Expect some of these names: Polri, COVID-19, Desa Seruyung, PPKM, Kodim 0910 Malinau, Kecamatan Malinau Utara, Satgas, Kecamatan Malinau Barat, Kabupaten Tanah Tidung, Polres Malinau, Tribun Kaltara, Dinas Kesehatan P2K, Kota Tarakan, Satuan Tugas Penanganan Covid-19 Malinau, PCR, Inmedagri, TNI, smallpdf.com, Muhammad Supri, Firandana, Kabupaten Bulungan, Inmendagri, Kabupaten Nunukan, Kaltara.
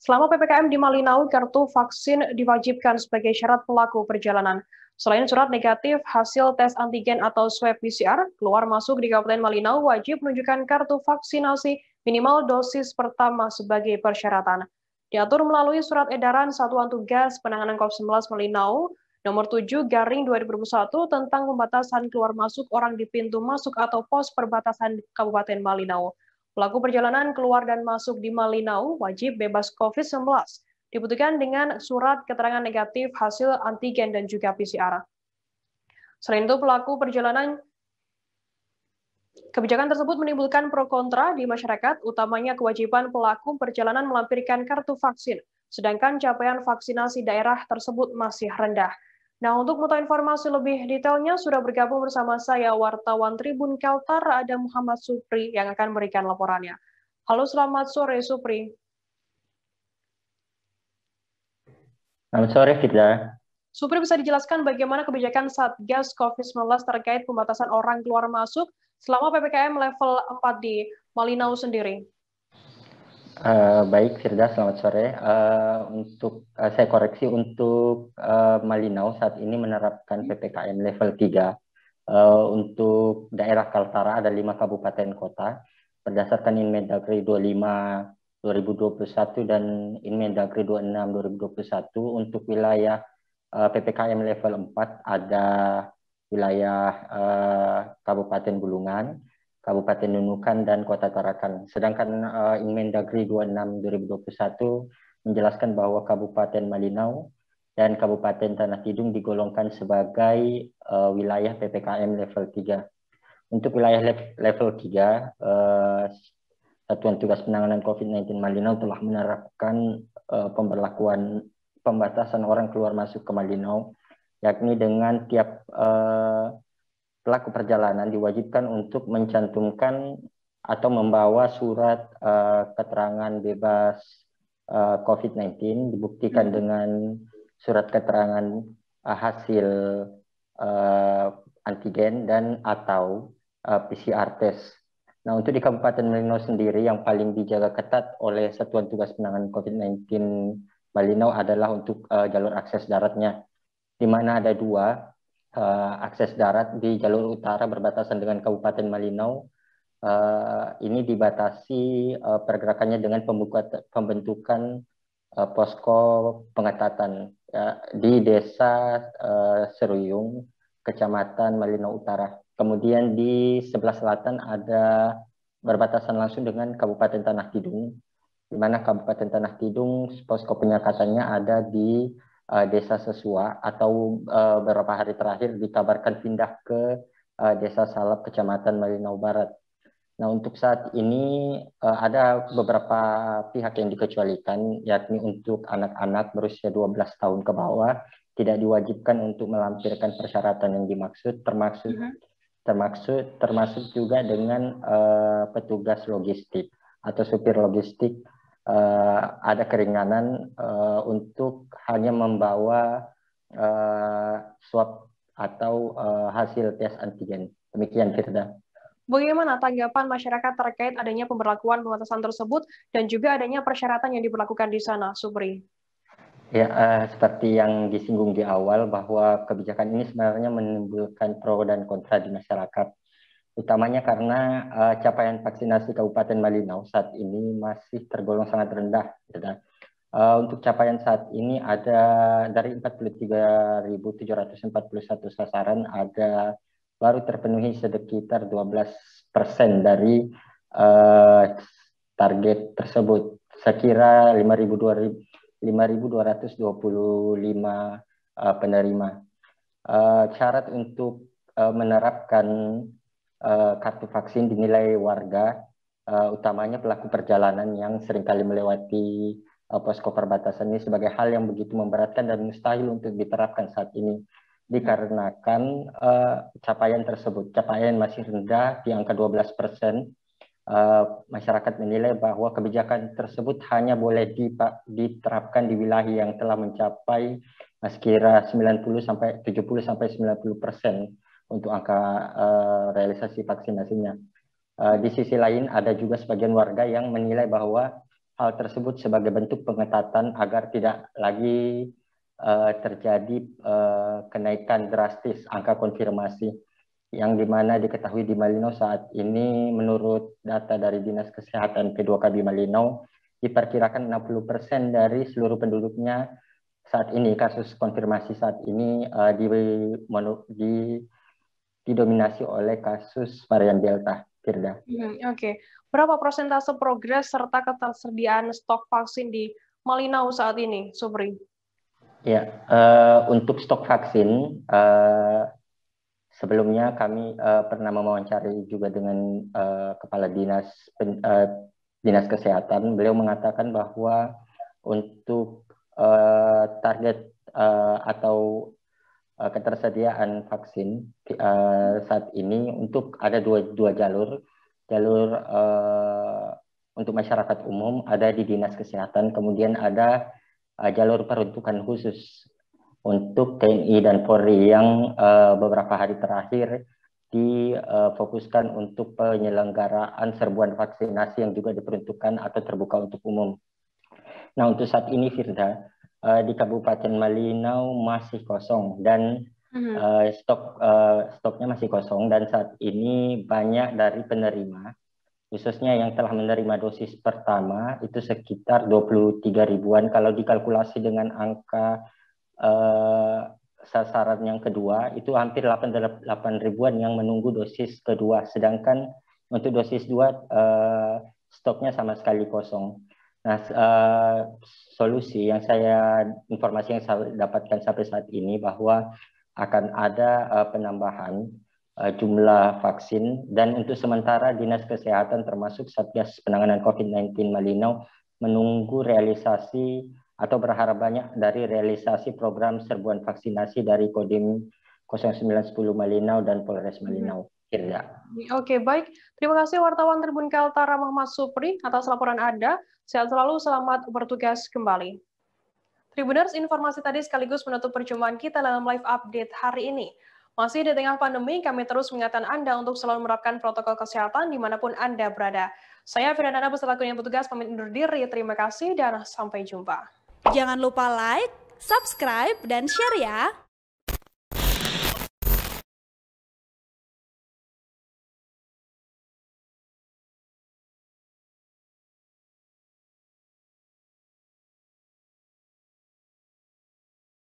Selama PPKM di Malinau, kartu vaksin diwajibkan sebagai syarat pelaku perjalanan. Selain surat negatif, hasil tes antigen atau swab PCR, keluar masuk di Kabupaten Malinau wajib menunjukkan kartu vaksinasi minimal dosis pertama sebagai persyaratan. Diatur melalui surat edaran Satuan Tugas Penanganan COVID-19 Malinau nomor 7/2021 tentang pembatasan keluar masuk orang di pintu masuk atau pos perbatasan Kabupaten Malinau. Pelaku perjalanan keluar dan masuk di Malinau wajib bebas COVID-19, dibuktikan dengan surat keterangan negatif hasil antigen dan juga PCR. Selain itu, pelaku perjalanan kebijakan tersebut menimbulkan pro kontra di masyarakat, utamanya kewajiban pelaku perjalanan melampirkan kartu vaksin, sedangkan capaian vaksinasi daerah tersebut masih rendah. Nah, untuk mengetahui informasi lebih detailnya, sudah bergabung bersama saya wartawan Tribun Kaltara, ada Muhammad Supri yang akan memberikan laporannya. Halo, selamat sore Supri. Selamat sore Fitra. Supri, bisa dijelaskan bagaimana kebijakan Satgas COVID-19 terkait pembatasan orang keluar masuk selama PPKM level 4 di Malinau sendiri? Baik, Firda, selamat sore. Saya koreksi untuk Malinau saat ini menerapkan PPKM level 3. Untuk daerah Kaltara ada 5 kabupaten kota. Berdasarkan Inmedagri 25 2021 dan Inmedagri 26 2021, untuk wilayah PPKM level 4 ada wilayah Kabupaten Bulungan, Kabupaten Nunukan, dan Kota Tarakan. Sedangkan Inmendagri 26/2021 menjelaskan bahwa Kabupaten Malinau dan Kabupaten Tanah Tidung digolongkan sebagai wilayah PPKM level 3. Untuk wilayah level 3, Satuan Tugas Penanganan COVID-19 Malinau telah menerapkan pemberlakuan pembatasan orang keluar masuk ke Malinau, yakni dengan tiap pelaku perjalanan diwajibkan untuk mencantumkan atau membawa surat keterangan bebas COVID-19, dibuktikan dengan surat keterangan hasil antigen dan atau PCR test. Nah, untuk di Kabupaten Malinau sendiri yang paling dijaga ketat oleh Satuan Tugas Penanganan COVID-19 Malinau adalah untuk jalur akses daratnya, di mana ada 2. Akses darat di jalur utara berbatasan dengan Kabupaten Malinau ini dibatasi pergerakannya dengan pembentukan posko pengetatan di Desa Seruyung, Kecamatan Malinau Utara. Kemudian di sebelah selatan ada berbatasan langsung dengan Kabupaten Tanah Tidung, di mana Kabupaten Tanah Tidung posko penyekatannya ada di Desa Sesua, atau beberapa hari terakhir dikabarkan pindah ke Desa Salap, Kecamatan Malinau Barat. Nah, untuk saat ini ada beberapa pihak yang dikecualikan, yakni untuk anak-anak berusia 12 tahun ke bawah tidak diwajibkan untuk melampirkan persyaratan yang dimaksud, termasuk juga dengan petugas logistik atau supir logistik. Ada keringanan untuk hanya membawa swab atau hasil tes antigen. Demikian, Firda. Bagaimana tanggapan masyarakat terkait adanya pemberlakuan pembatasan tersebut dan juga adanya persyaratan yang diberlakukan di sana, Supri? Ya, seperti yang disinggung di awal bahwa kebijakan ini sebenarnya menimbulkan pro dan kontra di masyarakat, utamanya karena capaian vaksinasi Kabupaten Malinau saat ini masih tergolong sangat rendah. Untuk capaian saat ini ada dari 43.741 sasaran, ada baru terpenuhi sekitar 12% dari target tersebut. Sekira 5.225 penerima. Syarat untuk menerapkan kartu vaksin dinilai warga, utamanya pelaku perjalanan yang seringkali melewati posko perbatasan ini, sebagai hal yang begitu memberatkan dan mustahil untuk diterapkan saat ini, dikarenakan capaian tersebut. Capaian masih rendah di angka 12%. Masyarakat menilai bahwa kebijakan tersebut hanya boleh diterapkan di wilayah yang telah mencapai sekira 70-90% untuk angka realisasi vaksinasinya. Di sisi lain, ada juga sebagian warga yang menilai bahwa hal tersebut sebagai bentuk pengetatan agar tidak lagi terjadi kenaikan drastis angka konfirmasi yang dimana diketahui di Malinau saat ini menurut data dari Dinas Kesehatan P2K Malinau diperkirakan 60% dari seluruh penduduknya saat ini kasus konfirmasi saat ini didominasi oleh kasus varian Delta. Firda. Oke. Berapa persentase progres serta ketersediaan stok vaksin di Malinau saat ini, Supri? Ya, untuk stok vaksin sebelumnya kami pernah mewawancari juga dengan kepala dinas kesehatan. Beliau mengatakan bahwa untuk target atau ketersediaan vaksin saat ini untuk ada dua jalur. Jalur untuk masyarakat umum ada di Dinas Kesehatan, kemudian ada jalur peruntukan khusus untuk TNI dan Polri yang beberapa hari terakhir difokuskan untuk penyelenggaraan serbuan vaksinasi yang juga diperuntukkan atau terbuka untuk umum. Nah, untuk saat ini, Firda, di Kabupaten Malinau masih kosong dan stoknya masih kosong dan saat ini banyak dari penerima khususnya yang telah menerima dosis pertama itu sekitar 23.000-an kalau dikalkulasi dengan angka sasaran yang kedua itu hampir 8.000-an yang menunggu dosis kedua, sedangkan untuk dosis dua stoknya sama sekali kosong. Nah, solusi yang informasi yang saya dapatkan sampai saat ini bahwa akan ada penambahan jumlah vaksin dan untuk sementara Dinas Kesehatan termasuk Satgas Penanganan COVID-19 Malinau menunggu realisasi atau berharap banyak dari realisasi program serbuan vaksinasi dari Kodim 0910 Malinau dan Polres Malinau. Ya. Oke, baik. Terima kasih wartawan Tribun Kaltara Muhammad Supri atas laporan Anda. Sehat selalu, selamat bertugas kembali. Tribuners, informasi tadi sekaligus menutup perjumpaan kita dalam live update hari ini. Masih di tengah pandemi, kami terus mengingatkan Anda untuk selalu menerapkan protokol kesehatan dimanapun Anda berada. Saya Firandana beserta tim bertugas pamit undur diri. Terima kasih dan sampai jumpa. Jangan lupa like, subscribe, dan share ya.